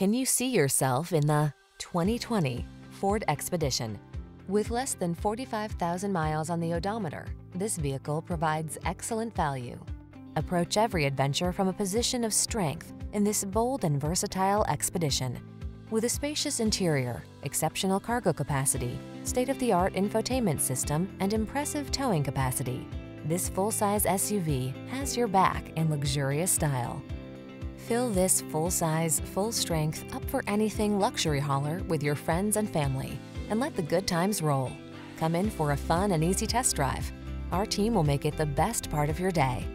Can you see yourself in the 2020 Ford Expedition? With less than 45,000 miles on the odometer, this vehicle provides excellent value. Approach every adventure from a position of strength in this bold and versatile Expedition. With a spacious interior, exceptional cargo capacity, state-of-the-art infotainment system, and impressive towing capacity, this full-size SUV has your back in luxurious style. Fill this full-size, full-strength, up-for-anything luxury hauler with your friends and family, and let the good times roll. Come in for a fun and easy test drive. Our team will make it the best part of your day.